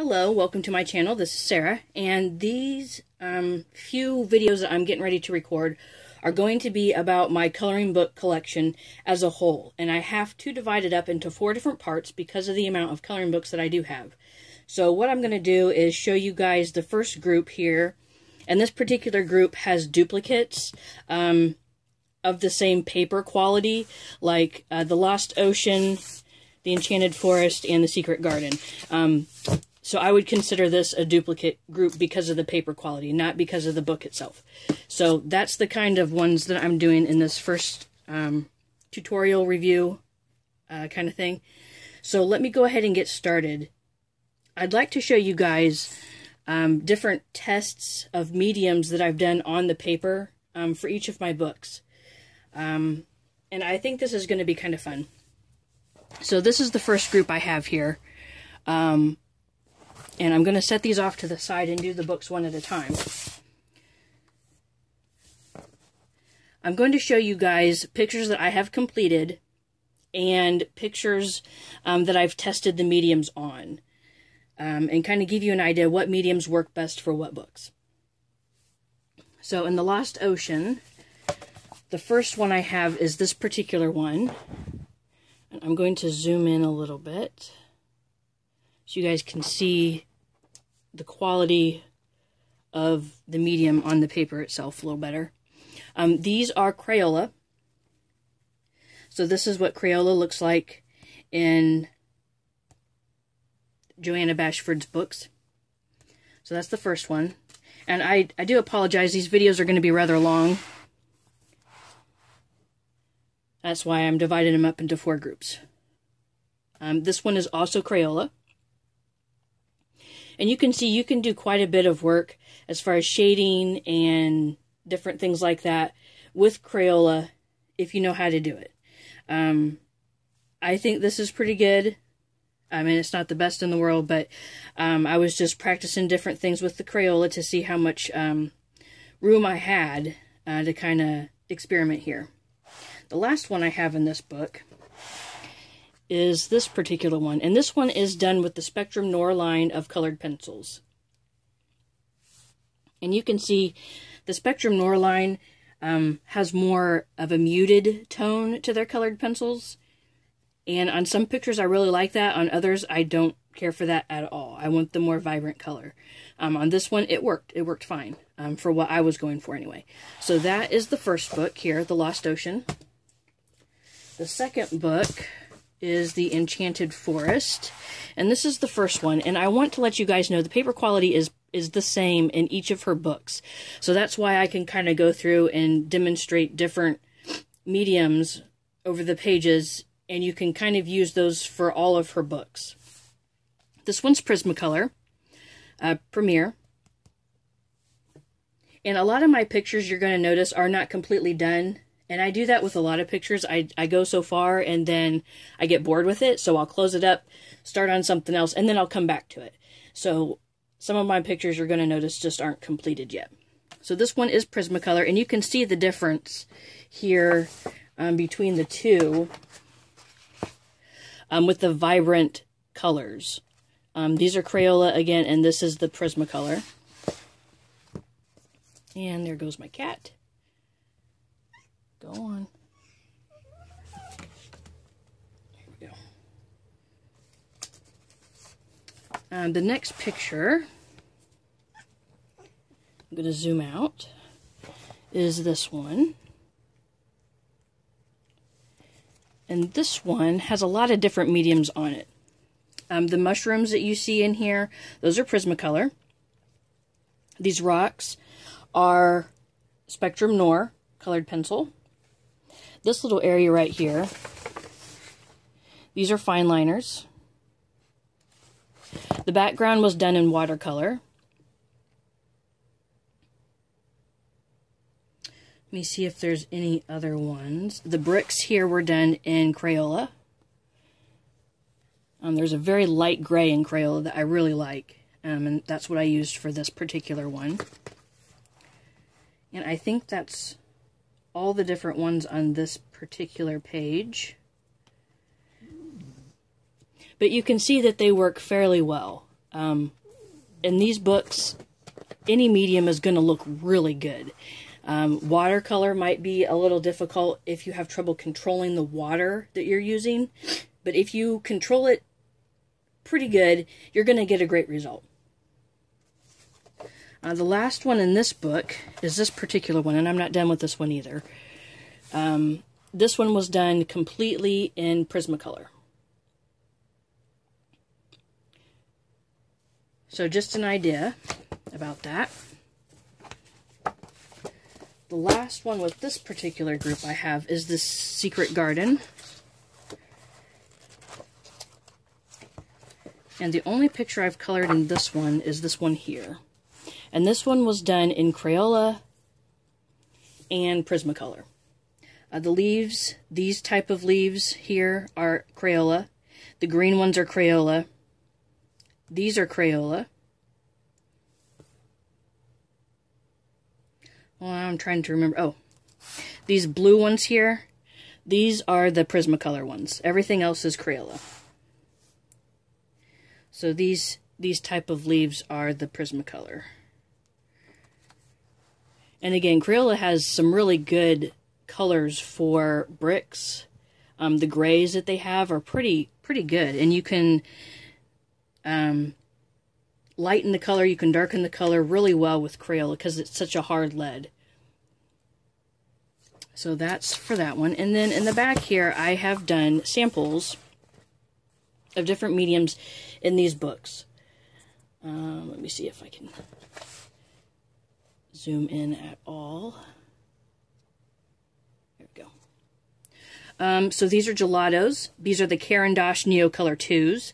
Hello, welcome to my channel. This is Sarah, and these few videos that I'm getting ready to record are going to be about my coloring book collection as a whole, and I have to divide it up into 4 different parts because of the amount of coloring books that I do have. So what I'm going to do is show you guys the first group here, and this particular group has duplicates of the same paper quality, like The Lost Ocean, The Enchanted Forest, and The Secret Garden. So I would consider this a duplicate group because of the paper quality, not because of the book itself. So that's the kind of ones that I'm doing in this first tutorial review kind of thing. So let me go ahead and get started. I'd like to show you guys different tests of mediums that I've done on the paper for each of my books. And I think this is going to be kind of fun. So this is the first group I have here. And I'm going to set these off to the side and do the books one at a time. I'm going to show you guys pictures that I have completed and pictures that I've tested the mediums on, and kind of give you an idea what mediums work best for what books. So in The Lost Ocean, the first one I have is this particular one. And I'm going to zoom in a little bit so you guys can see the quality of the medium on the paper itself a little better. These are Crayola. So this is what Crayola looks like in Joanna Bashford's books. So that's the first one. And I do apologize, these videos are going to be rather long. That's why I'm dividing them up into 4 groups. This one is also Crayola. And you can see you can do quite a bit of work as far as shading and different things like that with Crayola if you know how to do it. I think this is pretty good. I mean, it's not the best in the world, but I was just practicing different things with the Crayola to see how much room I had to kind of experiment here. The last one I have in this book is this particular one, and this one is done with the Spectrum Noir line of colored pencils. And you can see the Spectrum Noir line has more of a muted tone to their colored pencils, and on some pictures I really like that, on others I don't care for that at all. I want the more vibrant color. On this one it worked fine for what I was going for anyway. So that is the first book here, The Lost Ocean. The second book is The Enchanted Forest, and this is the first one, and I want to let you guys know the paper quality is the same in each of her books, so that's why I can kind of go through and demonstrate different mediums over the pages, and you can kind of use those for all of her books. This one's Prismacolor Premier, and a lot of my pictures you're going to notice are not completely done. And I do that with a lot of pictures. I go so far and then I get bored with it. So I'll close it up, start on something else, and then I'll come back to it. So some of my pictures you're going to notice just aren't completed yet. So this one is Prismacolor, and you can see the difference here between the two with the vibrant colors. These are Crayola again, and this is the Prismacolor. And there goes my cat. Go on. There we go. The next picture, I'm going to zoom out, is this one. And this one has a lot of different mediums on it. The mushrooms that you see in here, those are Prismacolor. These rocks are Spectrum Noir colored pencil. This little area right here, these are fine liners. The background was done in watercolor. Let me see if there's any other ones. The bricks here were done in Crayola. There's a very light gray in Crayola that I really like, and that's what I used for this particular one. And I think that's all the different ones on this particular page. But you can see that they work fairly well. In these books, any medium is going to look really good. Watercolor might be a little difficult if you have trouble controlling the water that you're using, but if you control it pretty good, you're going to get a great result. The last one in this book is this particular one, and I'm not done with this one either. This one was done completely in Prismacolor. So just an idea about that. The last one with this particular group I have is this Secret Garden. And the only picture I've colored in this one is this one here. And this one was done in Crayola and Prismacolor. The leaves, these type of leaves here are Crayola. The green ones are Crayola. These are Crayola. Well, I'm trying to remember. Oh, these blue ones here, these are the Prismacolor ones. Everything else is Crayola. So these type of leaves are the Prismacolor. And again, Crayola has some really good colors for bricks. The grays that they have are pretty good, and you can lighten the color, you can darken the color really well with Crayola because it's such a hard lead. So that's for that one. And then in the back here, I have done samples of different mediums in these books. Let me see if I can zoom in at all. There we go. So these are gelatos. These are the Caran d'Ache Neocolor IIs.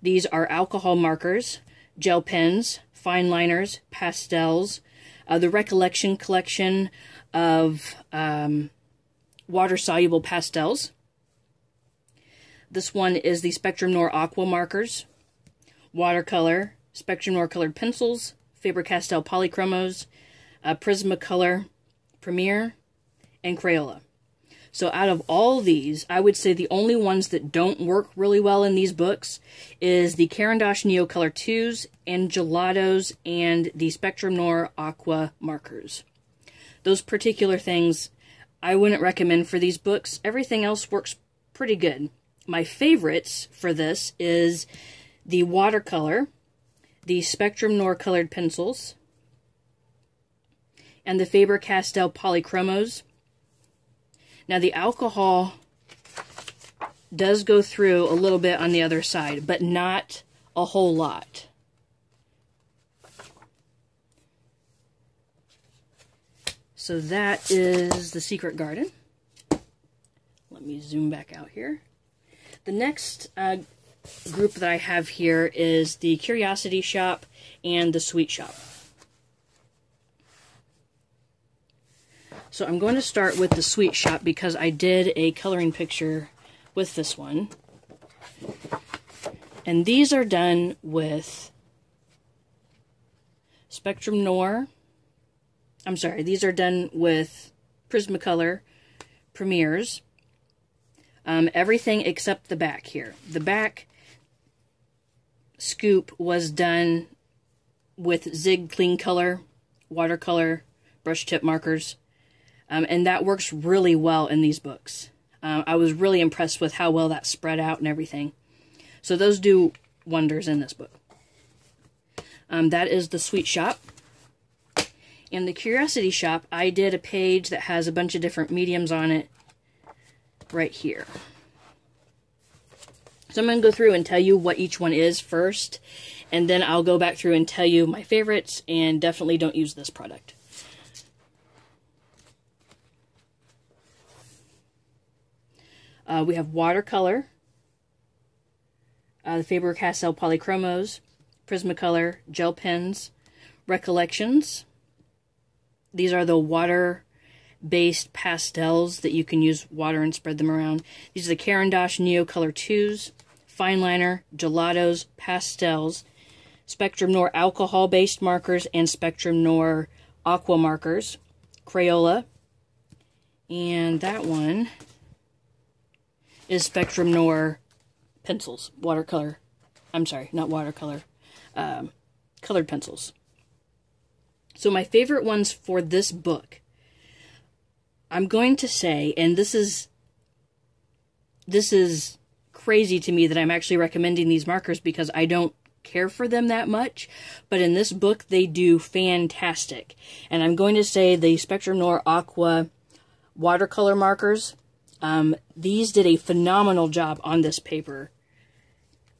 These are alcohol markers, gel pens, fine liners, pastels, the Recollection collection of water-soluble pastels. This one is the Spectrum Noir Aqua markers, watercolor, Spectrum Noir colored pencils, Faber-Castell Polychromos, Prismacolor Premier, and Crayola. So out of all these, I would say the only ones that don't work really well in these books is the Caran d'Ache Neocolor IIs and Gelatos and the Spectrum Noir Aqua markers. Those particular things I wouldn't recommend for these books. Everything else works pretty good. My favorites for this is the watercolor, the Spectrum Noir colored pencils, and the Faber-Castell Polychromos. Now the alcohol does go through a little bit on the other side, but not a whole lot. So that is the Secret Garden. Let me zoom back out here. The next group that I have here is the Curiosity Shop and the Sweet Shop. So I'm going to start with the Sweet Shop because I did a coloring picture with this one. And these are done with Spectrum Noir. I'm sorry, these are done with Prismacolor Premiers. Everything except the back here. The back scoop was done with Zig Clean Color, watercolor, brush tip markers. And that works really well in these books. I was really impressed with how well that spread out and everything. So those do wonders in this book. That is the Sweet Shop. And the Curiosity Shop, I did a page that has a bunch of different mediums on it right here. So I'm going to go through and tell you what each one is first, and then I'll go back through and tell you my favorites, and definitely don't use this product. We have watercolor, the Faber-Castell Polychromos, Prismacolor, gel pens, Recollections. These are the water-based pastels that you can use water and spread them around. These are the Caran d'Ache Neocolor IIs, fine liner, gelatos, pastels, Spectrum Noir alcohol-based markers, and Spectrum Noir aqua markers, Crayola, and that one is Spectrum Noir pencils, watercolor, I'm sorry, not watercolor, colored pencils. So my favorite ones for this book, I'm going to say, and this is crazy to me that I'm actually recommending these markers because I don't care for them that much, but in this book they do fantastic. And I'm going to say the Spectrum Noir Aqua watercolor markers, these did a phenomenal job on this paper.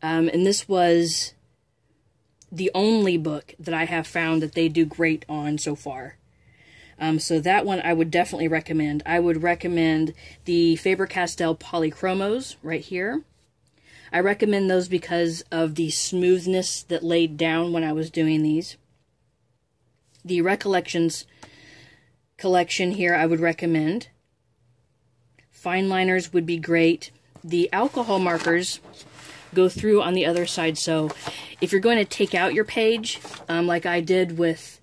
And this was the only book that I have found that they do great on so far. So that one I would definitely recommend. I would recommend the Faber-Castell Polychromos right here. I recommend those because of the smoothness that laid down when I was doing these. The Recollections collection here I would recommend. Fine liners would be great. The alcohol markers go through on the other side, so if you're going to take out your page, like I did with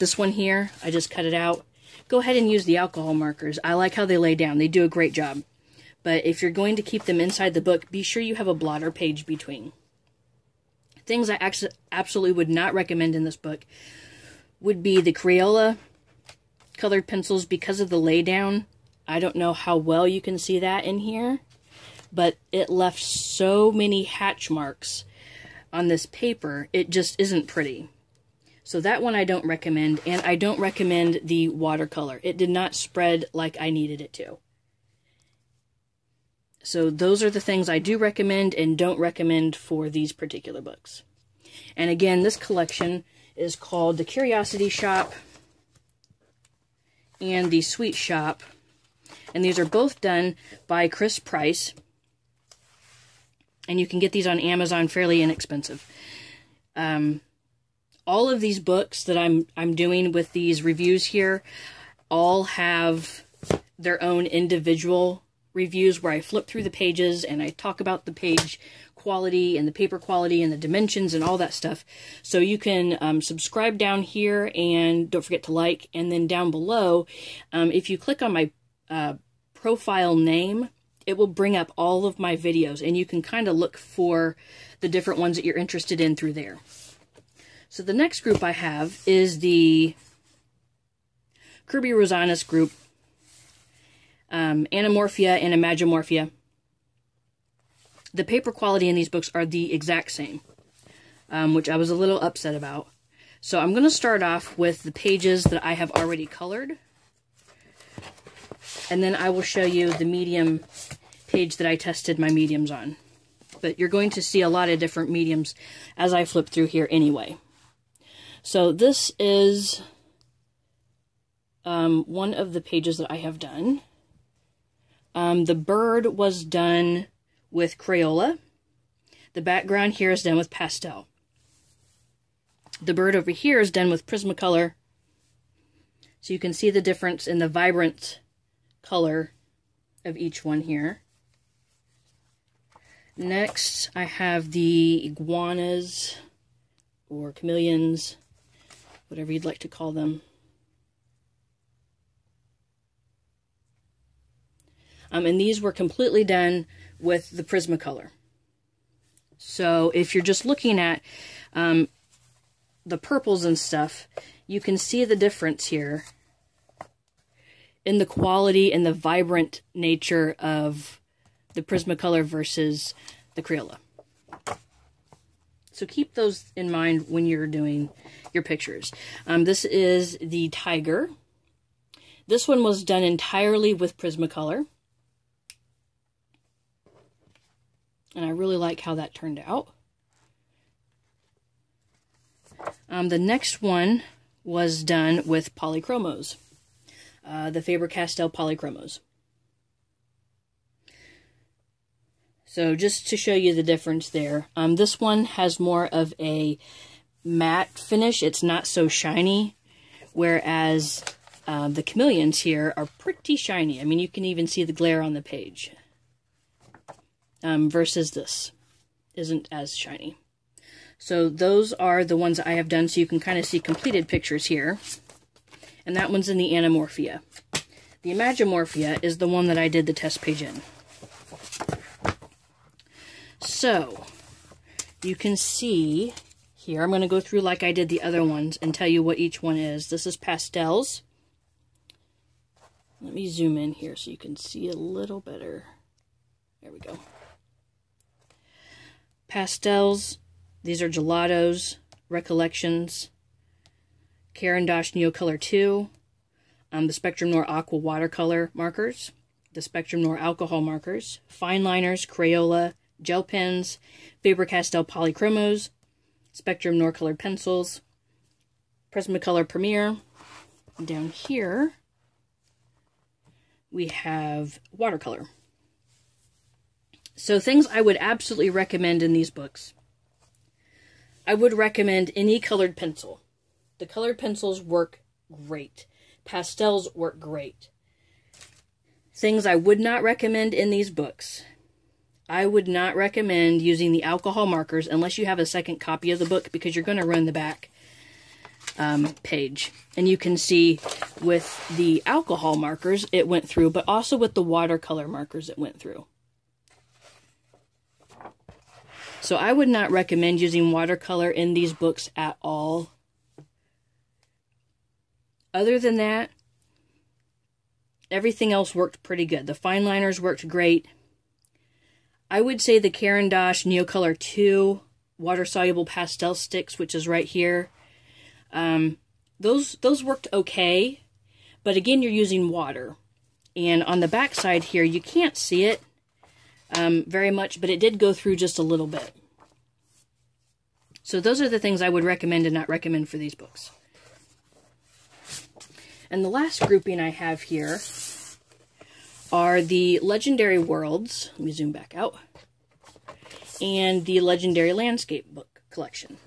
this one here, I just cut it out. Go ahead and use the alcohol markers. I like how they lay down. They do a great job. But if you're going to keep them inside the book, be sure you have a blotter page between. Things I absolutely would not recommend in this book would be the Crayola colored pencils because of the lay down. I don't know how well you can see that in here, but it left so many hatch marks on this paper. It just isn't pretty. So that one I don't recommend, and I don't recommend the watercolor. It did not spread like I needed it to. So those are the things I do recommend and don't recommend for these particular books. And again, this collection is called the Curiosity Shop and the Sweet Shop. And these are both done by Chris Price. And you can get these on Amazon fairly inexpensive. All of these books that I'm doing with these reviews here all have their own individual reviews where I flip through the pages and I talk about the page quality and the paper quality and the dimensions and all that stuff. So you can subscribe down here, and don't forget to like. And then down below, if you click on my profile name, it will bring up all of my videos, and you can kind of look for the different ones that you're interested in through there. So the next group I have is the Kerby Rosanes group. Anamorphia and Imagimorphia. The paper quality in these books are the exact same, which I was a little upset about. So I'm going to start off with the pages that I have already colored, and then I will show you the medium page that I tested my mediums on. But you're going to see a lot of different mediums as I flip through here anyway. So this is one of the pages that I have done. The bird was done with Crayola. The background here is done with pastel. The bird over here is done with Prismacolor. So you can see the difference in the vibrant color of each one here. Next, I have the iguanas or chameleons, whatever you'd like to call them. And these were completely done with the Prismacolor. So if you're just looking at the purples and stuff, you can see the difference here in the quality and the vibrant nature of the Prismacolor versus the Crayola. So keep those in mind when you're doing your pictures. This is the tiger. This one was done entirely with Prismacolor. And I really like how that turned out. The next one was done with Polychromos. The Faber-Castell Polychromos. So just to show you the difference there. This one has more of a matte finish. It's not so shiny. Whereas the chameleons here are pretty shiny. I mean, you can even see the glare on the page. Versus this isn't as shiny. So those are the ones I have done, so you can kind of see completed pictures here. And that one's in the Anamorphia. The Imagimorphia is the one that I did the test page in. So you can see here, I'm going to go through like I did the other ones and tell you what each one is. This is Pastels. Let me zoom in here so you can see a little better. There we go. Pastels. These are Gelatos, Recollections, Caran d'Ache Neocolor II, the Spectrum Noir Aqua Watercolor markers, the Spectrum Noir Alcohol markers, Fine Liners, Crayola, Gel Pens, Faber-Castell Polychromos, Spectrum Noir Colored Pencils, Prismacolor Premier. Down here, we have watercolor. So things I would absolutely recommend in these books. I would recommend any colored pencil. The colored pencils work great. Pastels work great. Things I would not recommend in these books. I would not recommend using the alcohol markers unless you have a second copy of the book, because you're going to run the back page. And you can see with the alcohol markers it went through, but also with the watercolor markers it went through. So I would not recommend using watercolor in these books at all. Other than that, everything else worked pretty good. The fine liners worked great. I would say the Caran d'Ache Neocolor 2 water-soluble pastel sticks, which is right here. Those worked okay, but again, you're using water. And on the back side here, you can't see it very much, but it did go through just a little bit. So those are the things I would recommend and not recommend for these books. And the last grouping I have here are the Legendary Worlds, let me zoom back out, and the Legendary Landscape book collection.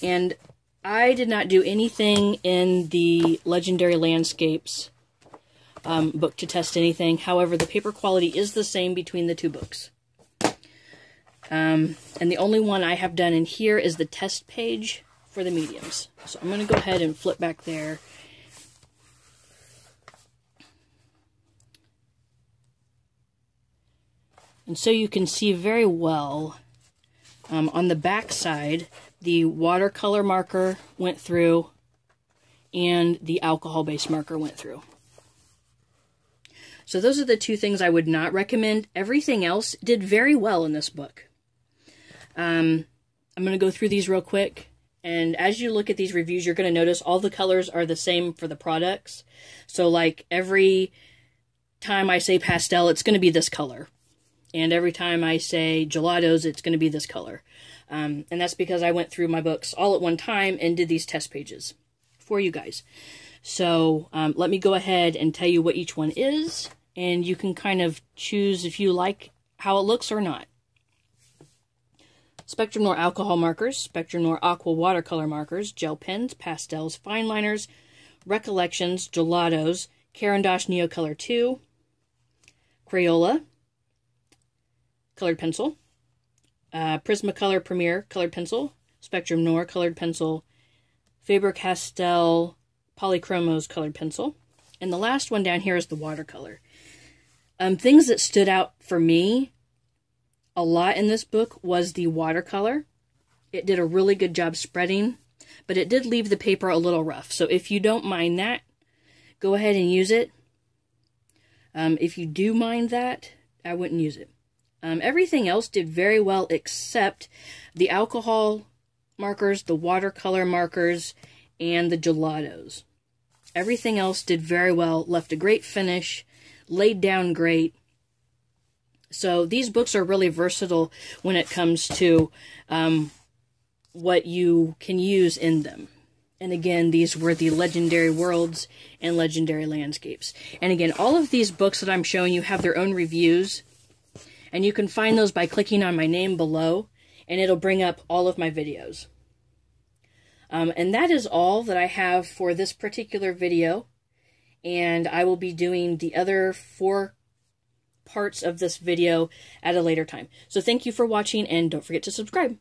And I did not do anything in the Legendary Landscapes book to test anything. However, the paper quality is the same between the two books. And the only one I have done in here is the test page for the mediums. So I'm going to go ahead and flip back there. And so you can see very well on the back side, the watercolor marker went through and the alcohol-based marker went through. So those are the two things I would not recommend. Everything else did very well in this book. I'm going to go through these real quick. And as you look at these reviews, you're going to notice all the colors are the same for the products. So like every time I say pastel, it's going to be this color. And every time I say Gelatos, it's going to be this color. And that's because I went through my books all at one time and did these test pages for you guys. So let me go ahead and tell you what each one is. And you can kind of choose if you like how it looks or not. Spectrum Noir alcohol markers, Spectrum Noir aqua watercolor markers, gel pens, pastels, fine liners, recollections, Gelatos, Caran d'Ache Neocolor 2, Crayola, colored pencil, Prismacolor Premier colored pencil, Spectrum Noir colored pencil, Faber-Castell Polychromos colored pencil, and the last one down here is the watercolor. Things that stood out for me a lot in this book was the watercolor. It did a really good job spreading, but it did leave the paper a little rough. So if you don't mind that, go ahead and use it. If you do mind that, I wouldn't use it. Everything else did very well except the alcohol markers, the watercolor markers, and the Gelatos. Everything else did very well, left a great finish, laid down great. So these books are really versatile when it comes to what you can use in them. And again, these were the Legendary Worlds and Legendary Landscapes. And again, all of these books that I'm showing you have their own reviews. And you can find those by clicking on my name below, and it'll bring up all of my videos. And that is all that I have for this particular video. And I will be doing the other four parts of this video at a later time. So thank you for watching, and don't forget to subscribe.